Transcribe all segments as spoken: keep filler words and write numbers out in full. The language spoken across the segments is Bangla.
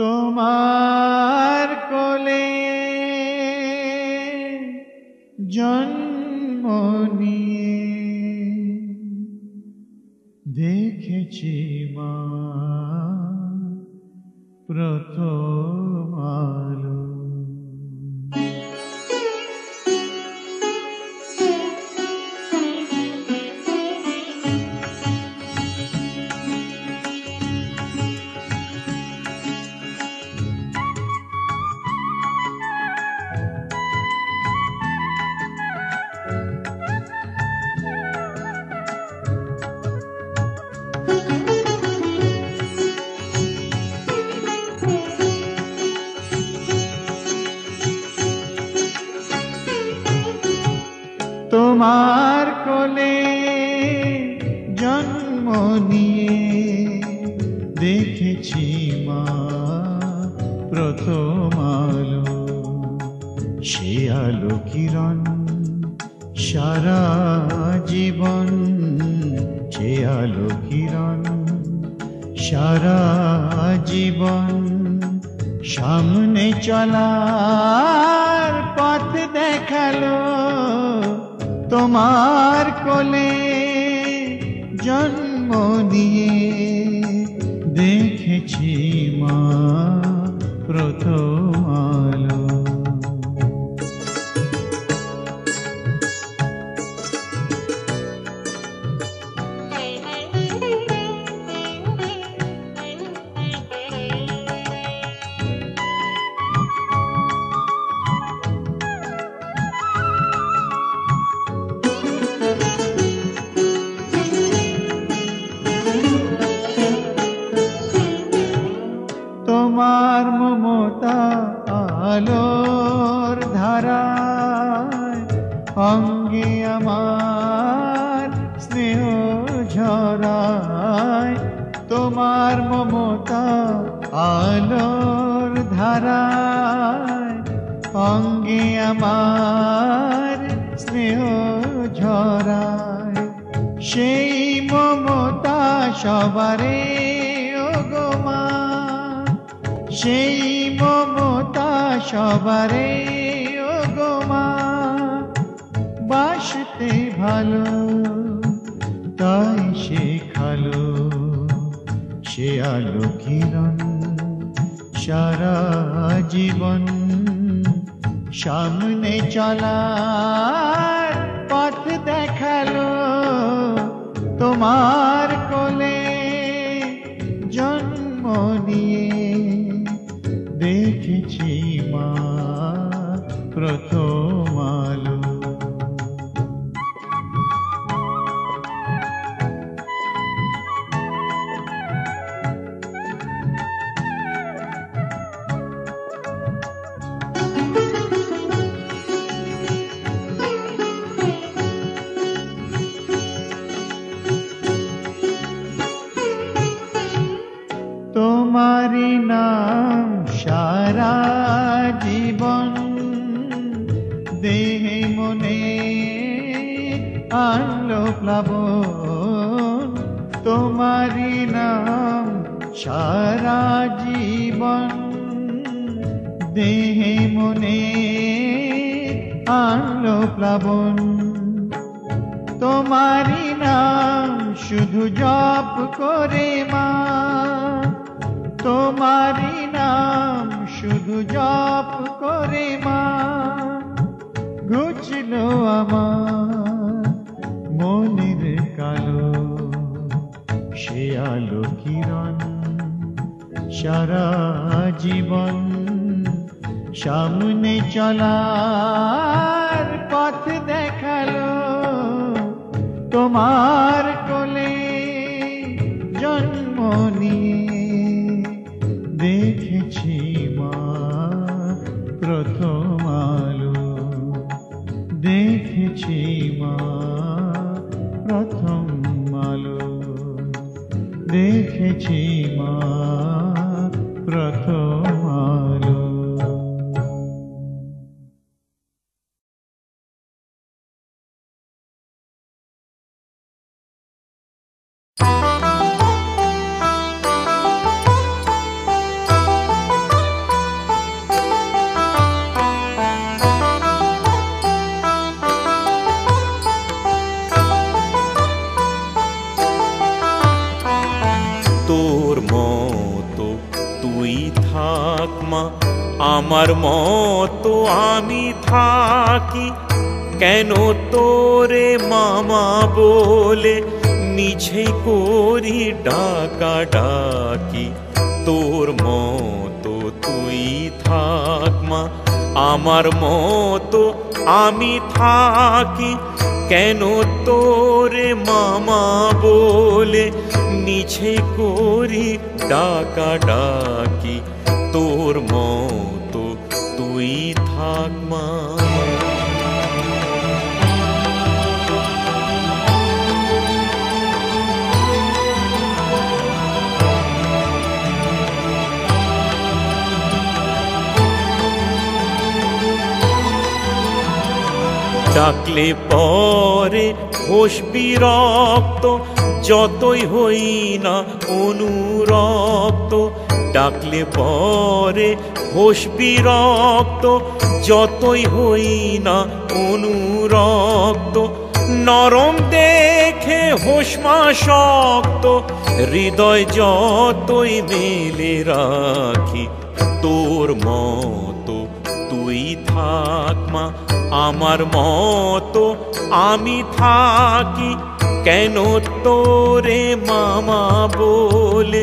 তোমার কোলে জন্ম নিয়ে দেখেছি মা প্রথম আলো। তোমার কোলে জন্ম নিয়ে দেখেছি মা প্রথম আলো। সে আলো কিরণ সারা জীবন, সে আলো কিরণ সারা জীবন সামনে চলার পথ দেখালো। তোমার কোলে জন্ম নিয়ে দেখেছি মা প্রথম আলো। তোমার মমতা আলোর ধারায় অঙ্গে আমার স্নেহ ঝরায়। তোমার মমতা আলোর ধারায় অঙ্গে আমার স্নেহ ঝরায়। সেই মমতা সবারে ওগোমা, সেই মমতা সবারে ওগোমা। বাসতে ভালো তাই শেখালো। সে আলো কিরণ সারা জীবন সামনে চলার পথ দেখালো। তোমার কোলে জন্ম নিয়ে দেখেছি মা প্রথম আলো। তোমারি নাম সারা জীবন দেহে মনে আনলো প্লাবন। তোমারি নাম সারা জীবন দেহে মনে আনলো প্লাবন। তোমারি নাম শুধু জপ করে মা, তোমারি নাম শুধু জপ করে মা। ঘুচলো আমার মনের কালো। সে আলো কিরণ সারা জীবন সামনে চলার পথ দেখালো। তোমার কোলে জন্ম নিয়ে দেখেছি মা প্রথম আলো, দেখেছি মা প্রথম আলো, দেখেছি মা প্রথম আলো। আমার মতো আমি থাকি কেন তোরে মামা বলে, নিজে করি ডাকা ডাকি। তোর মতো তুই থাক মা, আমার মতো আমি থাকি কেন তোরে মামা বলে, নিজে করি ডাকা ডাকি। তোর মতো তুই থাক মা। ডাকলে পরে হোশ বিরক্ত, যতই হই না অনুরক্ত। ডাকলে পরে হোশ বিরক্ত, যতই হই না অনুরক্ত। নরম দেখে হোশমা শক্ত, হৃদয় যতই মেলে রাখি। তোর মতো তুই থাক মা, আমার মতো আমি থাকি কেন তোরে মামা বলে,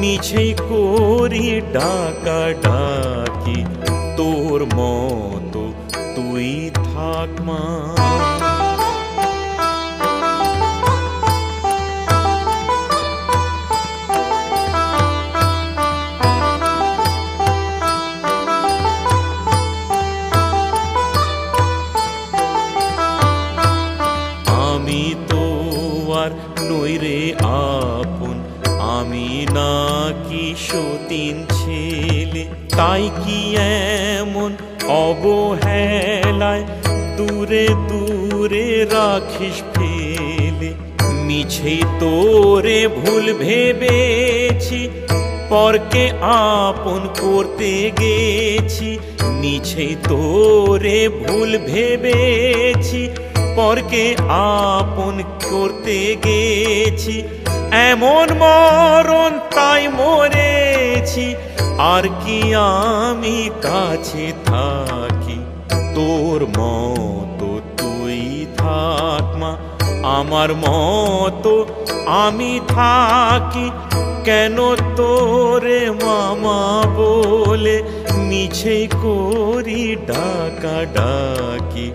মিছে করি ডাকা ডাকি। তোর মতো তুই থাক মা। নইরে আপন আমি না কি সতীন ছেলে, তাই কি এমন অবহেলায় দূরে দূরে রাখিস ফেলে। মিছে তোরে ভুল ভেবেছি, পরকে আপন করতে গেছি। মিছে তোরে ভুল ভেবেছি, পরকে আপন করতে গেছি। এমন মরণ তাই মরেছি, আর কি আমি কাছে থাকি। তোর মতো তুই থাক মা, আমার মতো আমি থাকি কেন তোরে মামা বলে, মিছে করি ডাকা ডাকি।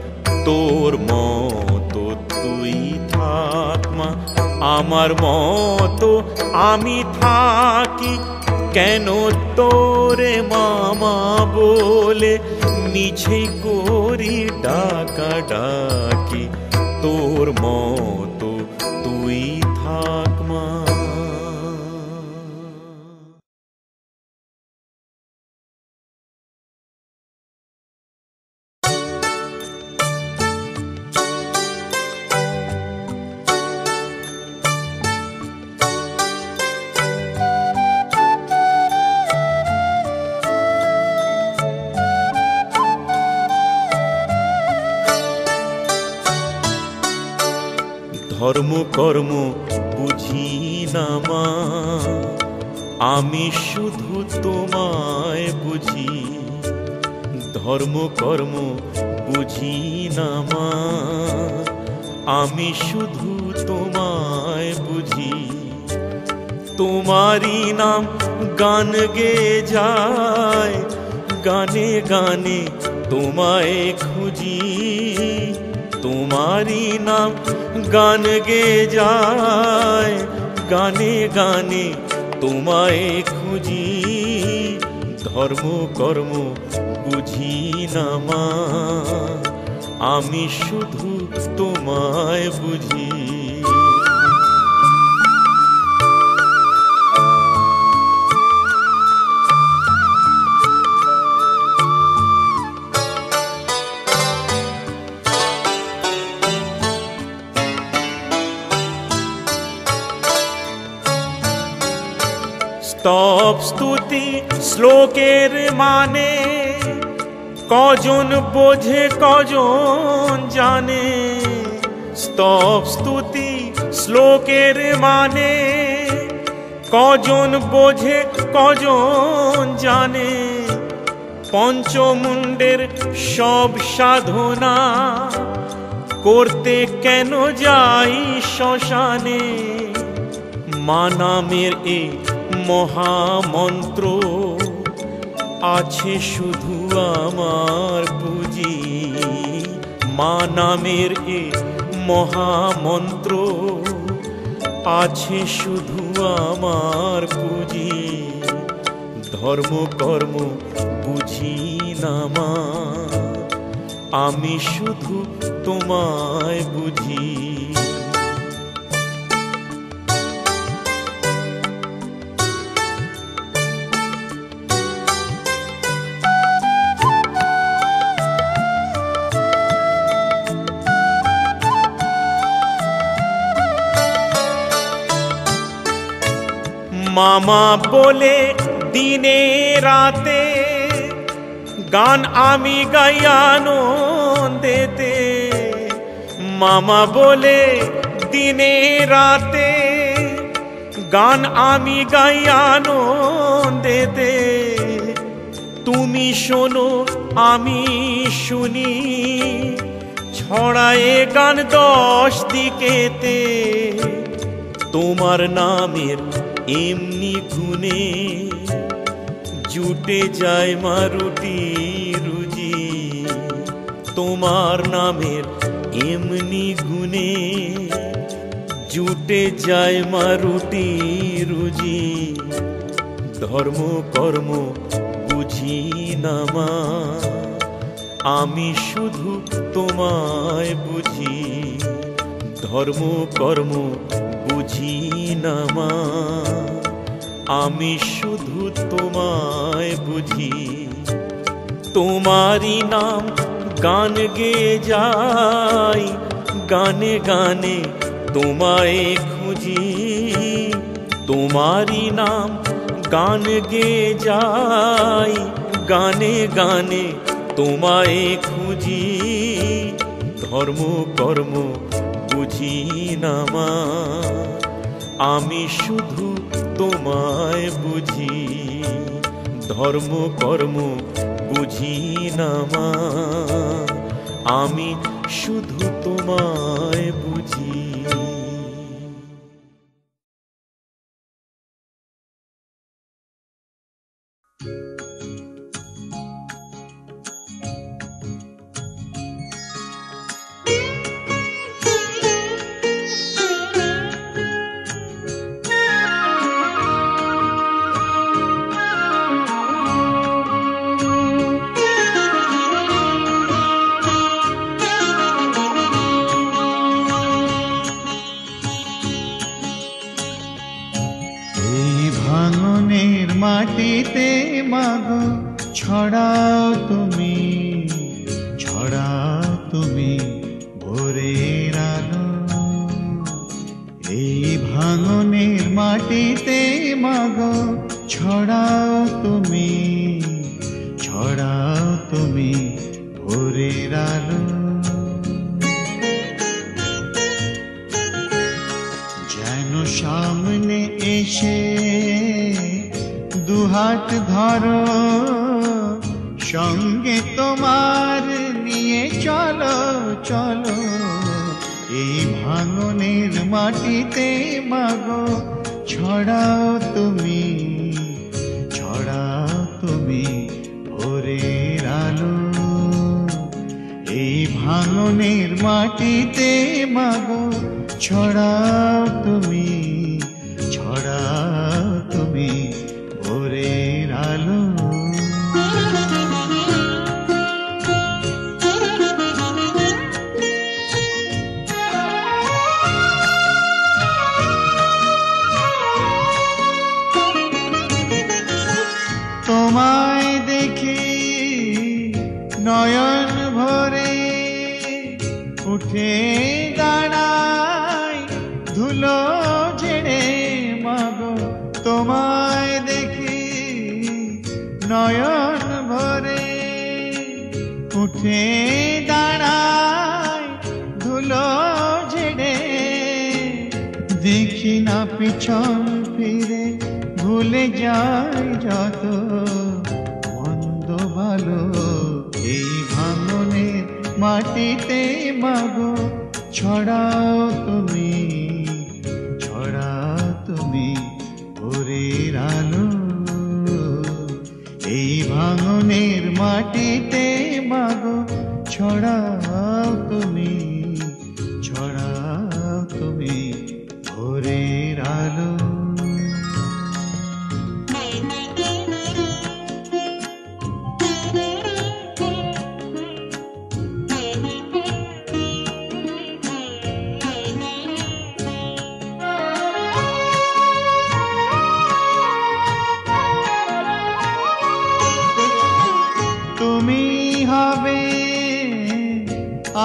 তোর মতো তুই থাক মা, আমার মতো আমি থাকি কেন তোরে মামা বলে, মিছে করি ডাকা ডাকি। তোর মতো তুই থাক মা। ধর্ম কর্ম বুঝি না মা, আমি শুধু তোমায় বুঝি। ধর্ম কর্ম বুঝি না মা, আমি শুধু তোমায় বুঝি। তোমারই নাম গান গেয়ে যায়, গানে গানে তোমায় খুঁজি। তোমারই নাম গান গেয়ে যায়, গানে গানে তোমায় খুঁজি। ধর্ম কর্ম বুঝি না মা, আমি শুধু তোমায় বুঝি। স্তব স্তুতি শ্লোকের মানে কজন বোঝে কজন জানে। স্তব স্তুতি শ্লোকের মানে কজন বোঝে কজন জানে। পঞ্চমুণ্ডের সব সাধনা করতে কেন যাই শ্মশানে? মা নামের এই মহামন্ত্র আছে শুধু আমার পুঁজি। মা নামের এই মহামন্ত্র আছে শুধু আমার পুঁজি। ধর্ম কর্ম বুঝি না মা, আমি শুধু তোমায় বুঝি। মামা বলে দিনে রাতে গান আমি গাই আনন্দেতে। মামা বলে দিনে রাতে গান আমি গাই আনন্দেতে। তুমি শোনো আমি শুনি, ছড়ায়ে গান দশ দিকেতে। তোমার নামের এমনি গুণে জুটে যায় মা রুটি রুজি। তোমার নামের এমনি গুণে জুটে যায় মা রুটি রুজি। ধর্ম কর্ম বুঝি না মা, আমি শুধু তোমায় বুঝি। ধর্ম কর্ম বুঝি না মা, আমি শুধু তোমায় বুঝি। তোমারই নাম গান গেয়ে যাই, গানে গানে তোমায় খুঁজি। তোমারই নাম গান গেয়ে যাই, গানে গানে তোমায় খুঁজি। ধর্ম কর্ম বুঝি না মা, আমি শুধু তোমায় বুঝি। ধর্ম কর্ম বুঝি না মা, আমি শুধু তোমায় বুঝি। মাগো ছড়াও তুমি, ছড়াও তুমি ভোরের আলো। এই ভাঙনের মাটিতে মাগো ছড়াও তুমি, ছড়াও তুমি ভোরের আলো। যেন সামনে এসে দুহাত ধরো, সঙ্গে তোমার নিয়ে চলো চলো। এই ভাঙনের মাটিতে মাগো ছড়াও তুমি, ছড়াও তুমি ভোরের আলো। এই ভাঙনের মাটিতে মাগো ছড়াও তুমি, ছড়াও তুমি ভোরের আলো। তোমায় দেখি নয়ন ভরে উঠে দাঁড়ায় ধুলো ঝেড়ে মাগো। তোমায় দেখি নয়ন ভরে উঠে দাঁড়ায় ধুলো ঝেড়ে। দেখি না পিছন ফিরে, ভুলে যায় যত মন্দ ভাল। আলো এই ভাঙনে মাটিতে মাগো ছড়াও তুমি ছড়াও তুমি ভোরের আলো এই ভাঙনের মাটিতে মাগো ছড়াও তুমি ছড়াও তুমি ভোরের আলো। তুমি হবে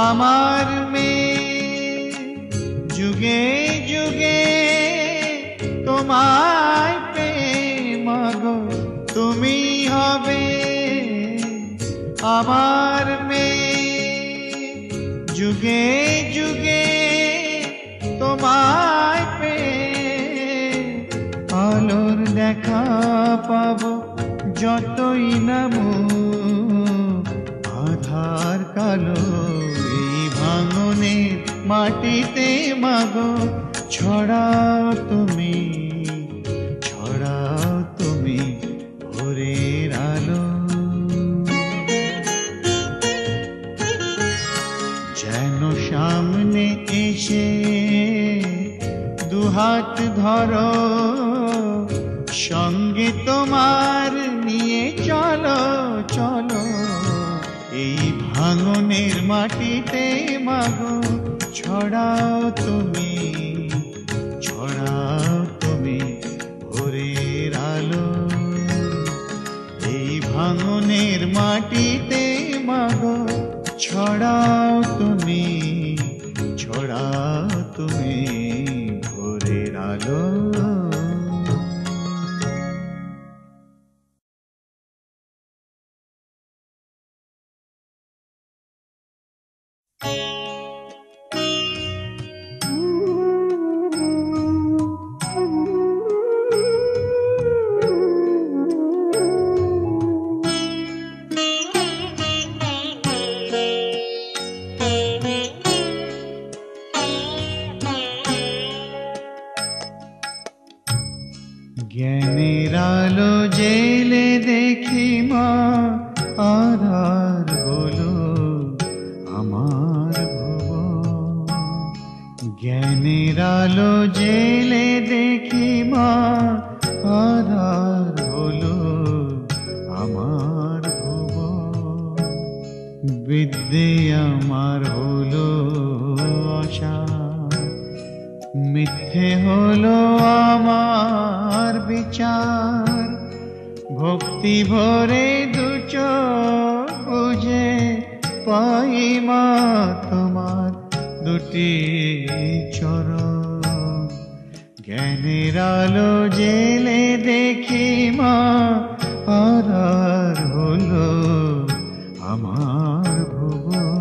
আমার মেয়ে যুগে যুগে তোমায় প্রেম গো তুমি হবে আমার মেয়ে যুগে যুগে তোমায় প্রেম আলোর দেখা পাবো যতই নামো আধার কালো এই ভাঙনে মাটিতে মাগো ছড়াও তুমি ছড়াও তুমি ভোরের আলো। যেন সামনে এসে দুহাত ধরো সঙ্গে তোমার নিয়ে চলো চলো এই ভাঙনের মাটিতে মাগো ছড়াও তুমি ছড়াও তুমি ভোরের আলো এই ভাঙনের মাটিতে মাগো ছড়াও তুমি ছড়াও তুমি ভোরের আলো। জ্ঞানের আলো জেলে দেখি মা আধার হলো আমার ভুবন জ্ঞানের আলো জেলে দেখি মা আধার হলো আমার ভুবন বিদ্যে আমার হলো আশা মিথ্যে হলো আমার বিচার ভক্তি ভরে দুচোখ বুঝে পাই মা তোমার দুটি চরণ জ্ঞানের আলো জেলে দেখি মা আধার হলো আমার ভুবন।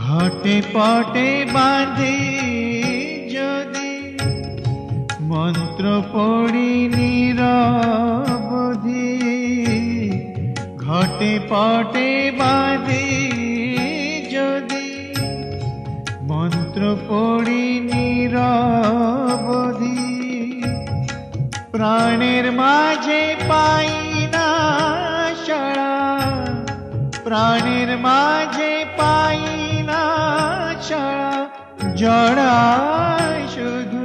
ঘটে পটে বাঁধে যদি মন্ত্র পড়ি নিরবধি ঘটে পটে বাঁধে যদি মন্ত্র পড়ি নিরবধি প্রাণের মাঝে পাই না সাড়া প্রাণের মাঝে পাই জড়ায় শুধু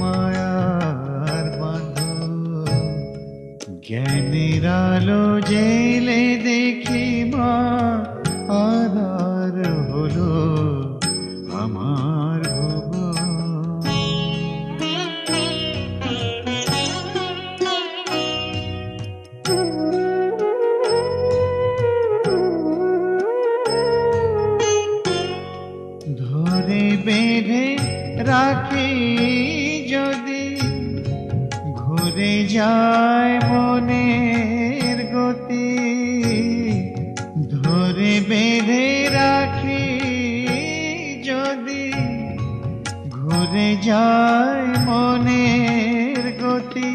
মায়ার বাঁধন জ্ঞানের আলো জেলে দেখি মা আধার হলো আমার বেঁধে রাখি যদি ঘুরে যায় মনের গতি ধরে বেঁধে রাখি কমে যায় মনের গতি,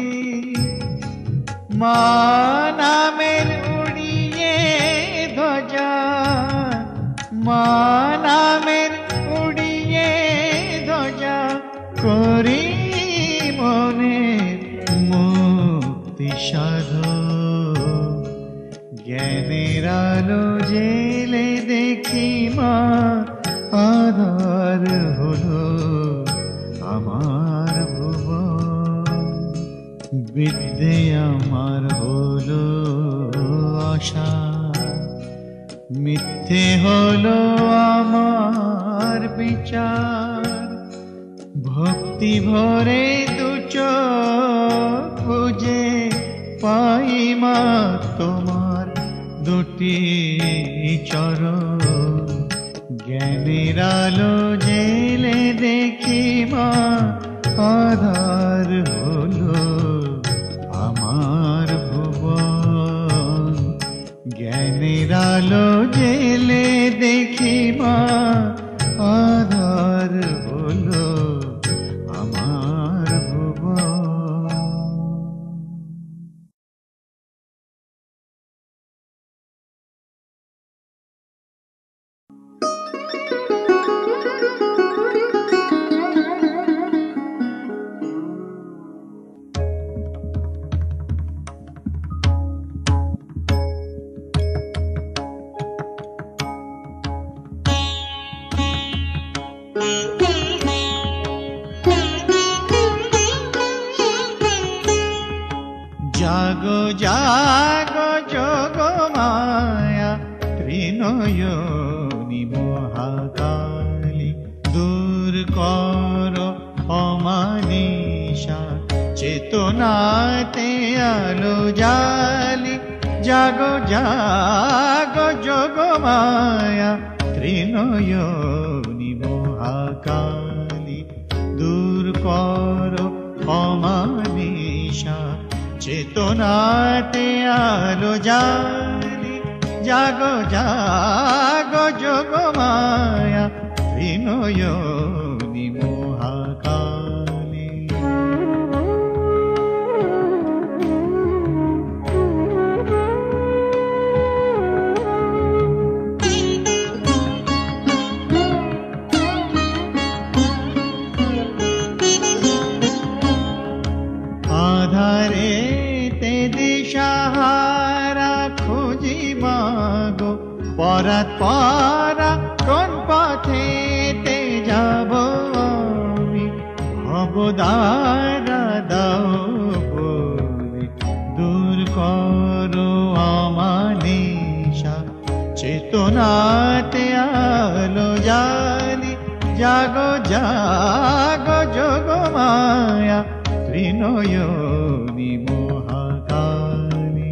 মা নামের উড়িয়ে ধ্বজা, মা নামের উড়িয়ে ধ্বজা করি মনের মুক্তি সাধো। জ্ঞানের আলো জেলে দেখি মা আধার হলো আমার ভুবন, বিদ্যে আমার হলো আশা, মিথ্যে হলো আমার বিচার। ভক্তি ভরে দুচোখ বুজে পাই মা তোমার দুটি চরণ, জ্ঞানের আলো জেলে দেখি মা আধার হলো আমার ভুবন, জ্ঞানের আলো জেলে দেখি মা আধার হলো আমার ভুবন। জাগো জাগো জগমায়া ত্রিনয়নী মহাকালী, দূর কর অমানিশা চেতনাতে আলো জালি। জাগো জাগো জগমায়া ত্রিনয়নী মহাকালী, দূর কর অমানিশা চেতনাতে আলো জালি। জাগো জাগো জগমায়া ত্রিনয়নী মহাকালী। আধারে দিশাহারা খুঁজি মাগো পরাত পারা, কোন পথে তে যাব আমি ভবদারা দাও বলে। দূর করো আমানিশা চেতনাতে আলো জালি। জাগো জাগো জগমায়া ত্রিনয়নী মহাকালী।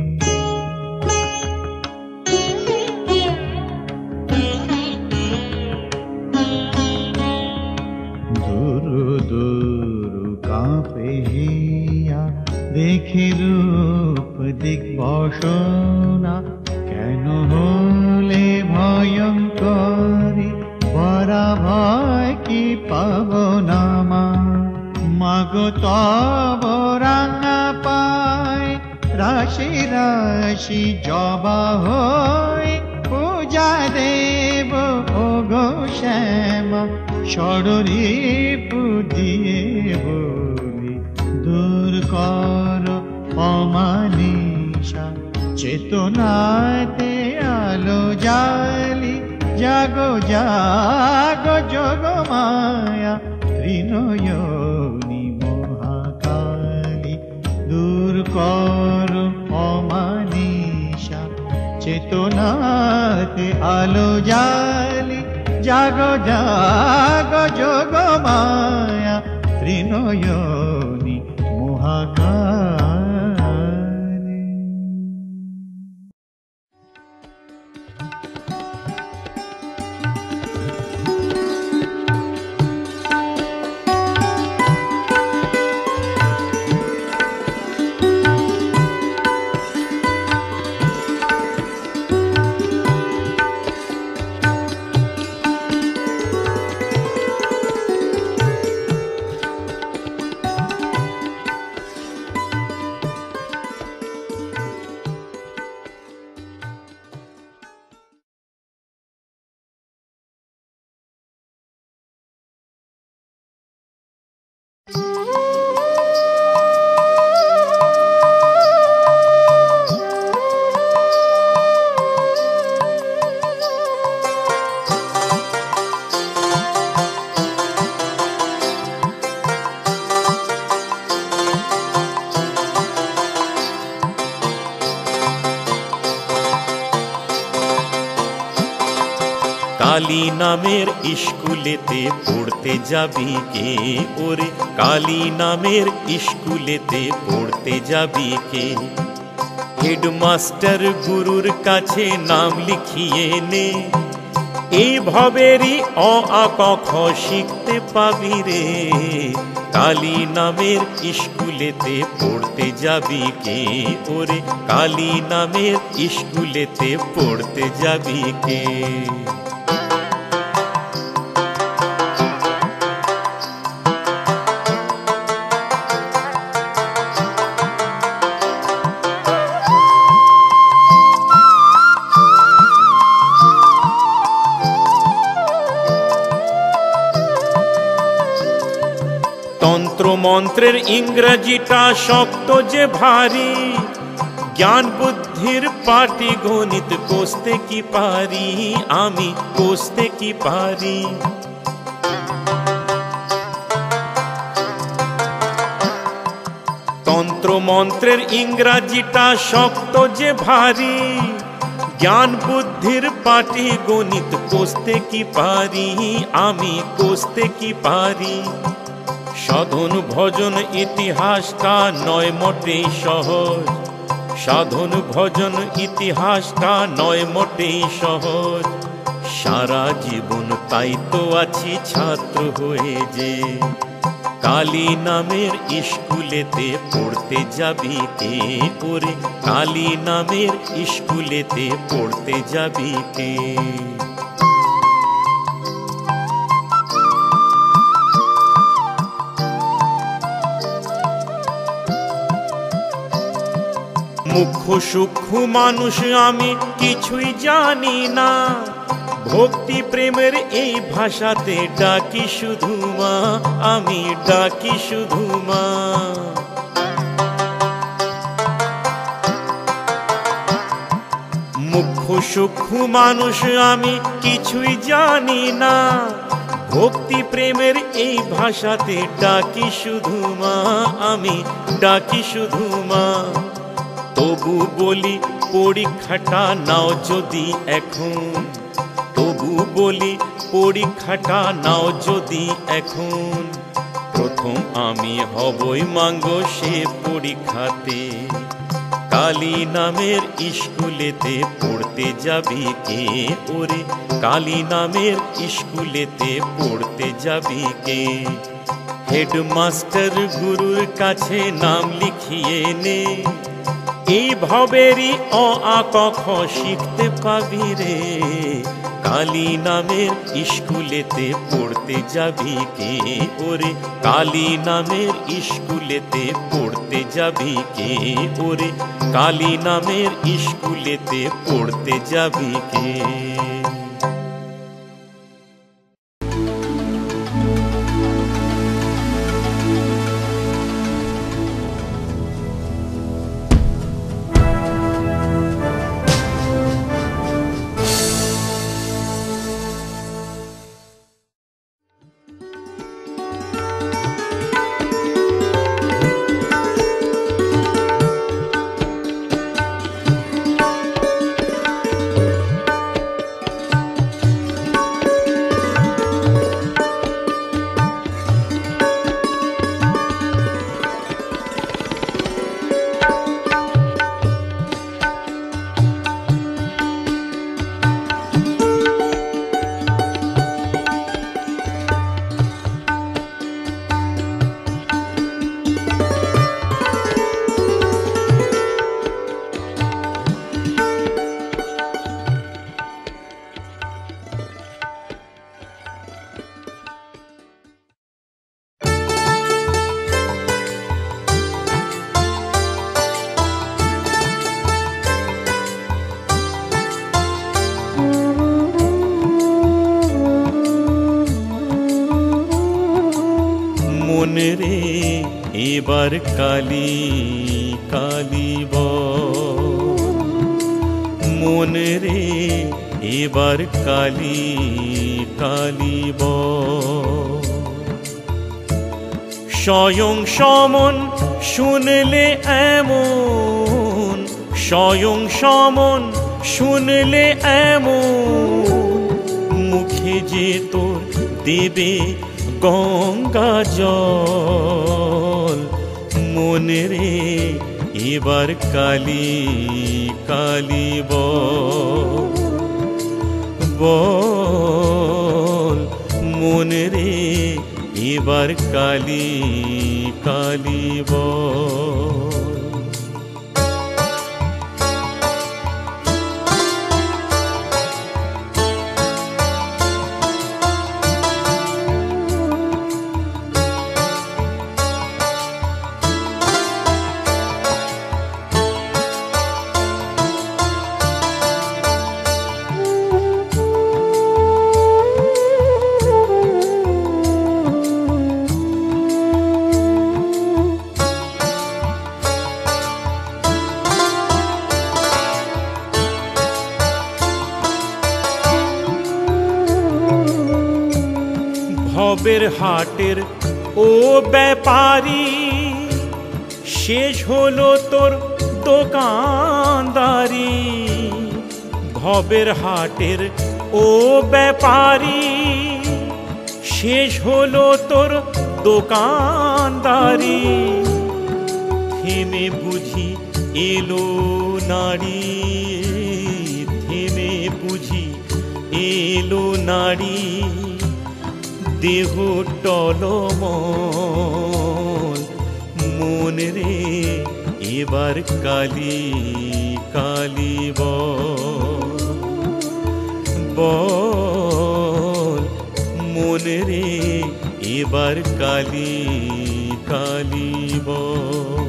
দূর দূর কাঁপে হিয়া দেখি রূপ দিগ্বসনা, কেন হলে ভয়ঙ্করী ভরা ভয় কি পাবনা মা। মাগো তব রাঙা পায় রাশি রাশি জবা হয়, পূজা দেব ও গো শ্যামা ষড়রি পুদিয়ে বলি। দূর কর অমানিশা চেতনাতে আলো জালি। জাগো জাগো জগমায়া ত্রিনয়নী মহাকালী, দূর কর অমানিশা চেতনাতে আলো জালি। জাগো জাগো জগমায়া ত্রিনয়নী মহাকালী। কালী নামের স্কুলেতে পড়তে যাবি কে ওরে, কালী নামের স্কুলেতে পড়তে যাবি কে? হেডমাস্টার গুরুর কাছে নাম লিখিয়ে নে, এই ভবেরই অ আ ক খ শিখতে পাবি রে। কালী নামের স্কুলেতে পড়তে যাবি কে ওরে, কালী নামের স্কুলেতে পড়তে যাবি কে? তন্ত্র মন্ত্রের ইংরাজিটা শক্ত যে ভারী, জ্ঞান বুদ্ধির পাটি গণিত কষতে কি পারি আমি, কষতে কি পারি? তন্ত্র মন্ত্রের ইংরাজিটা শক্ত যে ভারী, জ্ঞান বুদ্ধির পাটি গণিত কষতে কি পারি আমি, কষতে কি পারি? সাধন ভজন ইতিহাসটা নয় মোটেই সহজ, সাধন ভজন ইতিহাসটা নয় মোটেই সহজ। সারা জীবন তাই তো আছি ছাত্র হয়ে যে, কালী নামের স্কুলেতে পড়তে যাবি কে ওরে, কালী নামের স্কুলেতে পড়তে যাবি কে? মুখ্য সূক্ষ্ম মানুষ আমি কিছুই জানি না, ভক্তি প্রেমের এই ভাষাতে ডাকি শুধু মা, আমি ডাকি শুধু মা। মুখ্য সূক্ষ্ম মানুষ আমি কিছুই জানি না, ভক্তি প্রেমের এই ভাষাতে ডাকি শুধু মা, আমি ডাকি শুধু মা। তবু বলি পরীক্ষাটা নাও যদি এখন, তবু বলি পরীক্ষাটা নাও যদি এখন। প্রথম আমি হবই মাঙ্গো সে পরীক্ষাতে, কালী নামের স্কুলেতে পড়তে যাবি কে ওরে, কালী নামের স্কুলেতে পড়তে যাবি কে? হেডমাস্টার গুরুর কাছে নাম লিখিয়ে নে, এই ভবেরই অ আ ক খ শিখতে পাবি রে। কালী নামের স্কুলেতে পড়তে যাবি কে ওরে, কালী নামের স্কুলেতে পড়তে যাবি কে ওরে, কালী নামের স্কুলেতে পড়তে যাবি কে? এবার কালী কালী বল মন রে, এবার কালী কালী বল। স্বয়ং সমন শুনলে এমন, স্বয়ং সমন শুনলে এমন, মুখে যে তোর দেবে গঙ্গা জল, মনে রে এবার কালী কালী বল, মনে রে এবার কালী কালী বল। ভবের হাটের ও ব্যাপারী, শেষ হলো তোর দোকানদারি। ভবের হাটের ও ব্যাপারী, শেষ হলো তোর দোকানদারি। থেমে বুঝি এলো নারী, থেমে বুঝি এলো নারী, দেহ টলমল, মন রে এবার কালী কালী বল, মন রে এবার কালী কালী বল।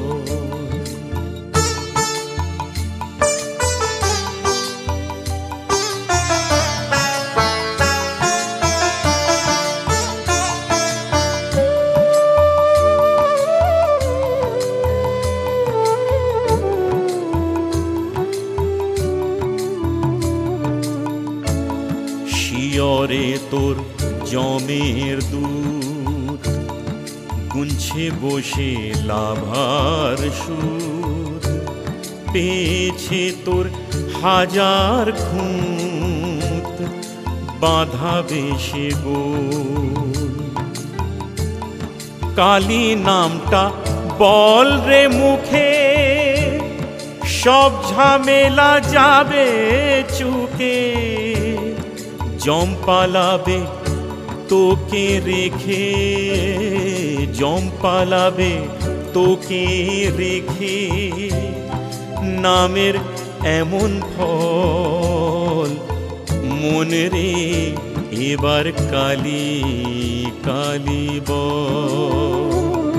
শিয়রে তোর জমের দুধ, গুনছে বসে লাভার সুর, পেয়েছে তোর হাজার খুঁত, বাঁধা বেশে গোল। কালী নামটা বল রে মুখে, সব ঝামেলা যাবে চুকে। জম্পালাবে তোকে রেখে, জম্পালাবে তোকে রেখে, নামের এমন ফল, মনে রে এবার কালী কালী বল,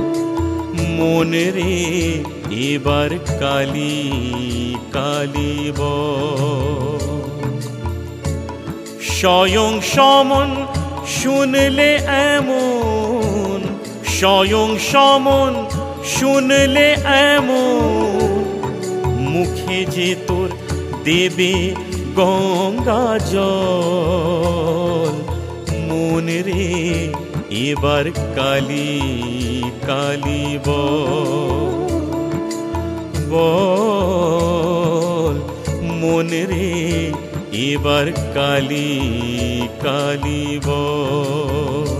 মনে রে এবার কালী কালী বল। স্বয়ং সমন শুনলে এমন, স্বয়ং সমন শুনলে এমন, মুখে যে তোর দেবে গঙ্গা জল, মনে রে এবার কালী কালী বল, মনে রে এবার কালী কালী বল।